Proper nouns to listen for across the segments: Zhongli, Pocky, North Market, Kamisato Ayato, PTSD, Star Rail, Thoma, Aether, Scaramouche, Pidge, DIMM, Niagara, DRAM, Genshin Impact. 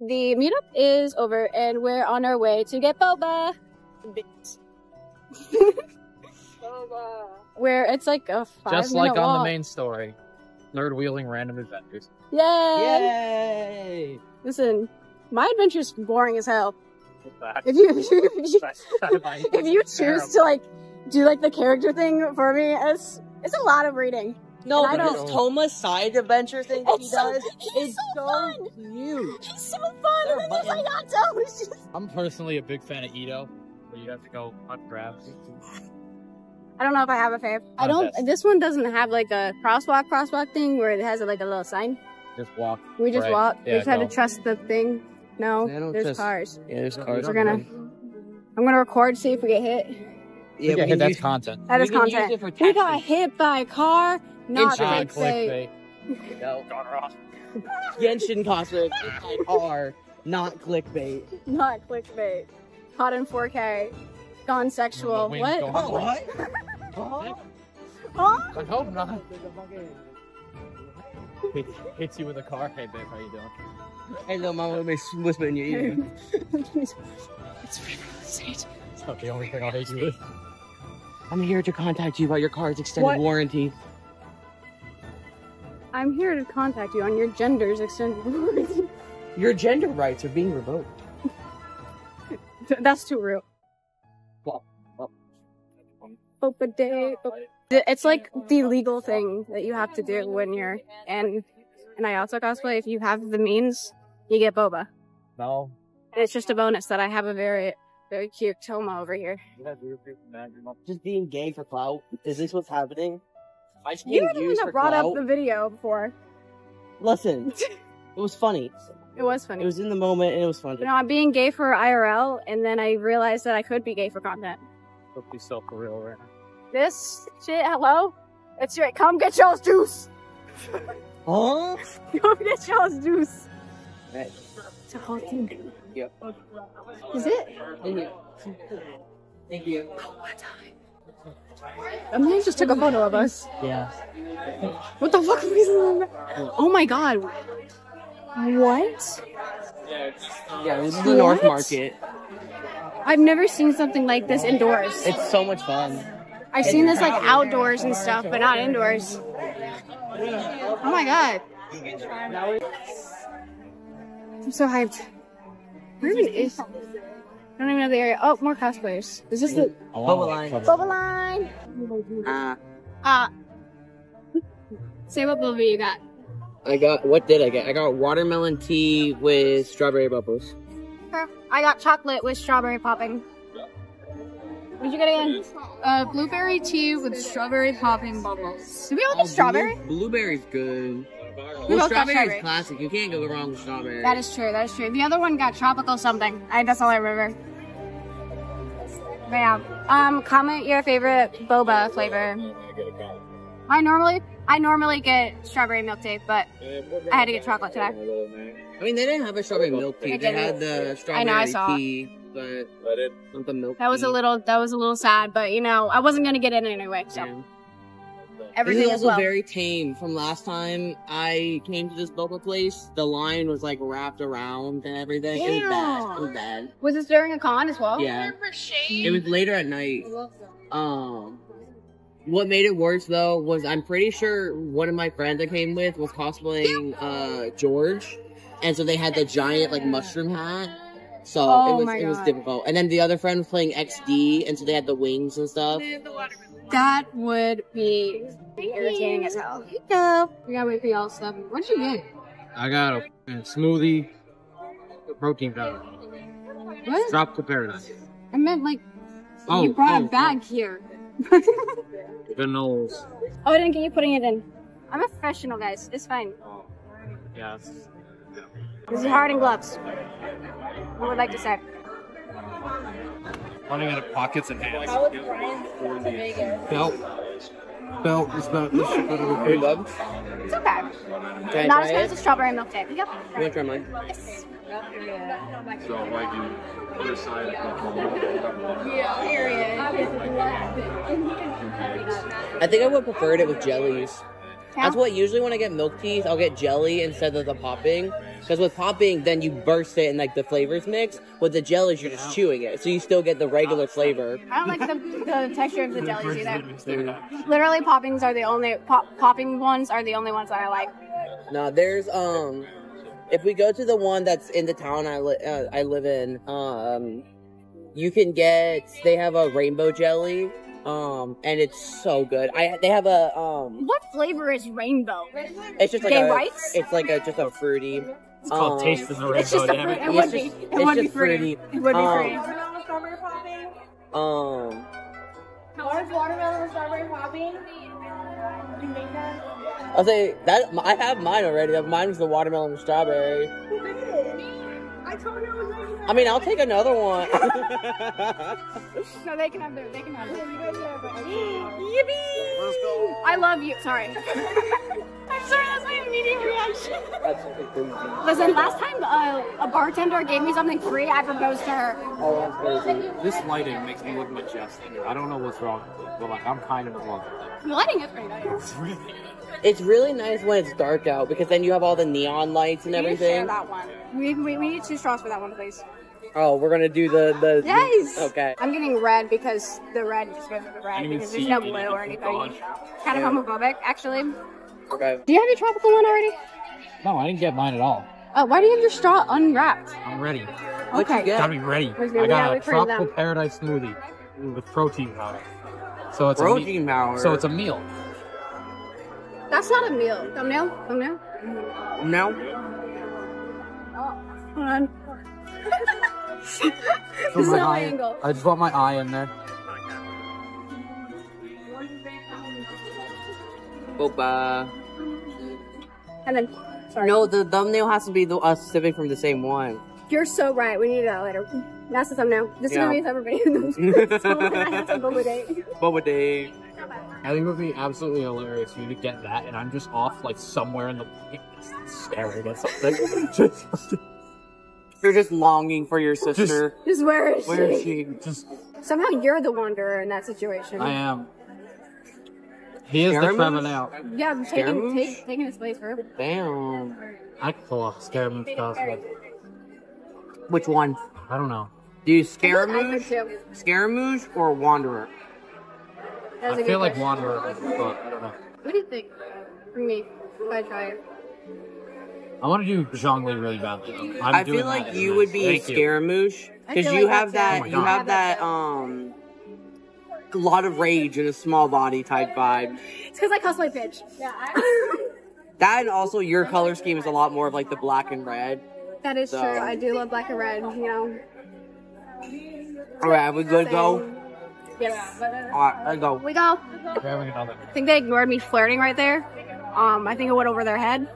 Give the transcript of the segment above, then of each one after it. The meetup is over and we're on our way to get boba. Bitch. Boba. Where it's like a 5-minute just like on walk. The main story. Nerd wheeling random adventures. Yay! Yay! Listen, my adventure's boring as hell. If you choose to like do like the character thing for me, it's a lot of reading. No, and but his Thoma's side adventure thing that he does is so cute. He's so fun, and then he's like, "I'm just." I'm personally a big fan of Ito, but you have to go hunt crabs. I don't know if I have a fave. I don't. This one doesn't have like a crosswalk thing where it has like a little sign. Just walk. We just walk. Yeah, we just had to trust the thing. No, there's cars. Yeah, there's cars. I'm gonna record, see if we get hit. Yeah, we hit, that's content. That is content. We got hit by a car. Not clickbait. No, gone wrong. Genshin cosplay are not clickbait. Not clickbait. Hot in 4K. Gone sexual. What? Oh, what? I hope not. Hits you with a car. Hey babe, how you doing? Hey little mama, whisper in your ear. It's not the only thing I'll hit you with. I'm here to contact you about your car's extended warranty. I'm here to contact you on your gender's extended warranty. Your gender rights are being revoked. That's too real. It's like the legal thing that you have to do when you're an Ayato cosplay. If you have the means, you get boba. No. And it's just a bonus that I have a very, very cute Thoma over here. Just being gay for clout? Is this what's happening? You were the one that brought up the video before. Listen, it was funny. It was funny. It was in the moment and it was funny. No, I'm being gay for IRL and then I realized that I could be gay for content. Hope you sell for real right now. This shit, hello? It's your, come get y'all's juice! Huh? Come get y'all's juice! Right. It's a whole thing. Yep. Is it? Thank you. Thank you. Oh, what time? A man just took a photo of us. Yeah. What the fuck was that? Oh my god. What? Yeah, this is the North Market. I've never seen something like this indoors. It's so much fun. I've seen this like outdoors and stuff, but not indoors. Oh my god. I'm so hyped. Where even is... I don't even know the area. Oh, more cosplayers. Is this the Boba line? Boba line. Say what boba you got. I got. What did I get? I got watermelon tea with strawberry bubbles. I got chocolate with strawberry popping. What'd you get again? Blueberry tea with strawberry popping bubbles. Did we all get strawberry? Blueberry's good. Well, strawberry is classic. You can't go wrong with strawberry. That is true. That is true. The other one got tropical something. That's all I remember. But yeah. Comment your favorite boba flavor. I normally get strawberry milk tea, but I had to get chocolate today. I mean, they didn't have a strawberry milk tea. They had the strawberry tea, but not the milk. That was a little sad, but you know, I wasn't gonna get it anyway, so. Yeah. Everything is also very tame. From last time I came to this boba place, the line was like wrapped around and everything. Yeah. It was bad. It was bad. Was this during a con as well? Yeah. It was later at night. I love that. What made it worse though was I'm pretty sure one of my friends I came with was cosplaying George, and so they had the giant like mushroom hat. So it was difficult. And then the other friend was playing XD, and so they had the wings and stuff. That would be irritating as hell. Here you go. We gotta wait for y'all stuff. What'd you get? I got a smoothie, protein powder. What? Drop to paradise. I meant like, you brought a bag here. Vanillas. Oh, I didn't get you putting it in. I'm a professional, guys. It's fine. Yeah. This is hard in gloves. I would like to say. Running out of pockets and hands. Belt is about this big. It's okay. Can not as good as a strawberry milk tea. Yep. You want to try mine? Yes. So like you put aside a couple of period. I think I would prefer it with jellies. That's what usually when I get milk teas, I'll get jelly instead of the popping. Because with popping, then you burst it and like the flavors mix. With the jellies, you're just chewing it, so you still get the regular flavor. I don't like the texture of the jellies either. Literally, poppings are the only popping ones are the only ones that I like. No, there's if we go to the one that's in the town I live in, you can get, they have a rainbow jelly. And it's so good. They have a, What flavor is rainbow? It's just like a, rice? It's like a, just a fruity. It's called Taste of the Rainbow. It's just It would be fruity. Watermelon strawberry popping? What is watermelon or strawberry popping? Do you make that? I'll say, that, I have mine already. Mine was the watermelon and strawberry. Who made it? I told her it was like, I mean, I'll take another one. No, they can have their, Yippee! I love you. Sorry. I'm sorry, that's my immediate reaction. That's crazy. Listen, last time a bartender gave me something free, I proposed to her. Oh, that's crazy. This lighting makes me look majestic. I don't know what's wrong with it, but like, I'm kind of in love with it. The lighting is pretty nice. It's really good. It's really nice when it's dark out, because then you have all the neon lights and everything. We need to share that one. We need 2 straws for that one, please. Oh, we're gonna do the yes! Okay. I'm getting red because the red just goes with the red, because there's no blue or anything. Kind of homophobic, actually. Okay. Do you have your tropical one already? No, I didn't get mine at all. Oh, why do you have your straw unwrapped? I'm ready. Okay. You gotta be ready. I got a tropical paradise smoothie with protein powder. So it's So it's a meal. That's not a meal. Thumbnail? Thumbnail? No. Oh, hold on. This is no angle. I just want my eye in there. Boba. And then, sorry. No, the thumbnail has to be us sipping from the same one. You're so right. We need that later. That's the thumbnail. This is going to be everybody. So I have to boba date. Boba date. I think it would be absolutely hilarious for you to get that, and I'm just off like somewhere in the staring at something. You're just longing for your sister. Just where is she? Where is she? Just somehow you're the wanderer in that situation. I am. He is the feminine out. Yeah, I'm taking his place for him. Damn. I could pull off Scaramouche cosplay. Which one? I don't know. Do you Scaramouche or Wanderer? I feel like Wanderer, but I don't know. What do you think for me if I try it? I want to do Zhongli really badly. I feel like you would be Scaramouche, because you have that, you have that lot of rage in a small body type vibe. It's because I cosplay Pidge. Yeah. That, and also your color scheme is a lot more of like the black and red. That is true. I do love black and red. You know. All right, we good go. Yes. Alright, let's go. We go. I think they ignored me flirting right there. I think it went over their head.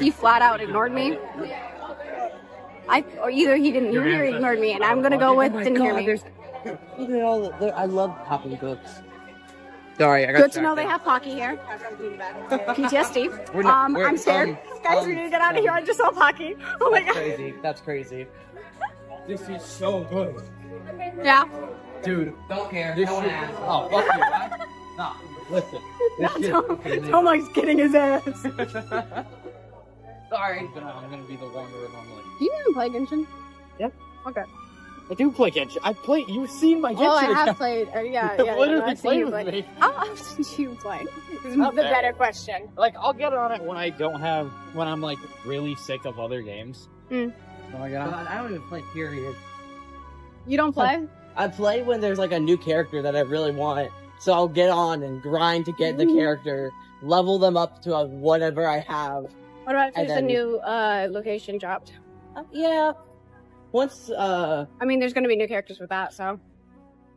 He flat out ignored me. Or either he didn't hear me or he ignored me, and I'm gonna go with didn't hear me. Look at all the, I love popping books. Sorry, I got Good to know they have Pocky here. PTSD. I'm scared. Guys, we need to get out of here. I just saw Pocky. Oh my god. Crazy. That's crazy. This is so good. Yeah. Dude, don't care. This shit. Oh, fuck you, right? Nah, listen. Toma's getting his ass. Sorry. I'm gonna be the wanderer normally. Do you even play Genshin? Yep. Okay. I do play Genshin. I play. You've seen my Genshin. Oh, I have played. Yeah. Literally played with me. How often do you play? Is the better question. Like, I'll get on it when I don't have. When I'm like really sick of other games. Mm. Oh my god. God, I don't even play. Period. You don't play? I play when there's like a new character that I really want. So I'll get on and grind to get the character, level them up to whatever I have. What about if there's a new location dropped? Yeah. Once, I mean, there's going to be new characters with that, so.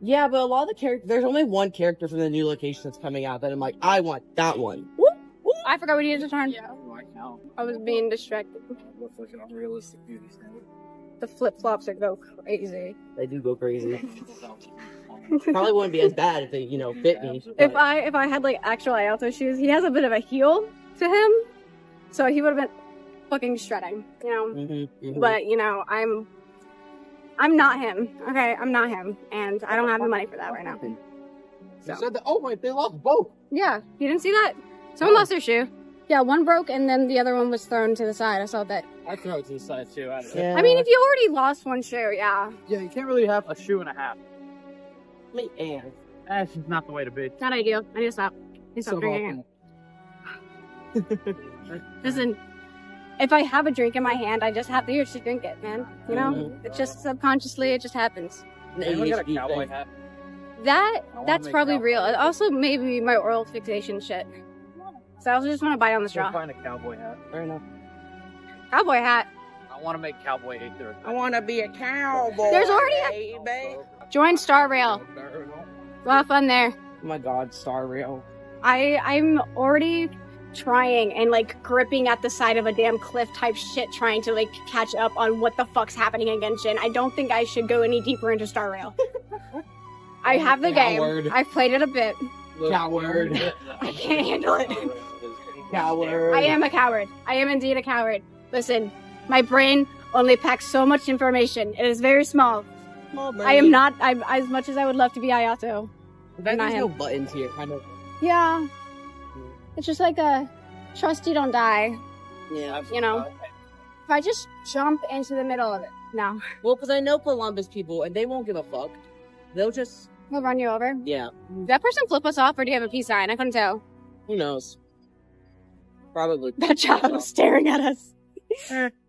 Yeah, but a lot of the characters, there's only one character from the new location that's coming out that I'm like, I want that one. Whoop, whoop. I forgot we needed to turn. Yeah, I was being distracted. Looks like an unrealistic beauty standard. The flip-flops go crazy. They do go crazy. Probably wouldn't be as bad if they, you know, fit me. If I had, like, actual Ayato shoes, he has a bit of a heel to him, so he would have been fucking shredding, you know? But, you know, I'm not him, okay? I'm not him, and I don't have the money for that right now. So. You said that, oh, wait, they lost both. Yeah, you didn't see that? Someone lost their shoe. Yeah, one broke and then the other one was thrown to the side. I saw that. I throw it to the side too. Yeah. I mean, if you already lost one shoe, yeah. Yeah, you can't really have a shoe and a half. Me and. That's just not the way to be. Not ideal. I need to stop. I need to stop drinking. Listen, if I have a drink in my hand, I just have the urge to drink it, man. You know? Mm-hmm. It's just subconsciously, it just happens. Anyone got a cowboy hat? That's probably real. It also maybe my oral fixation shit. So I also just want to bite on the straw. Find a cowboy hat. Fair enough. Cowboy hat. I want to make cowboy Aether. I want to be a cowboy. There's already a... Baby. Join Star Rail. A lot of fun there. Oh my god, Star Rail. I'm already trying and like gripping at the side of a damn cliff type shit, trying to like catch up on what the fuck's happening in Genshin. I don't think I should go any deeper into Star Rail. I have the game. I've played it a bit. Coward. I can't handle it. Coward. I am a coward. I am indeed a coward. Listen, my brain only packs so much information. It is very small. I am not, as much as I would love to be Ayato. There's no buttons here, kind of. Yeah. It's just like a trust you don't die. Yeah. You know? If I just jump into the middle of it. No. Well, because I know Columbus people, and they won't give a fuck. They'll just... They'll run you over? Yeah. Did that person flip us off, or do you have a peace sign? I couldn't tell. Who knows? Probably. That child was staring at us.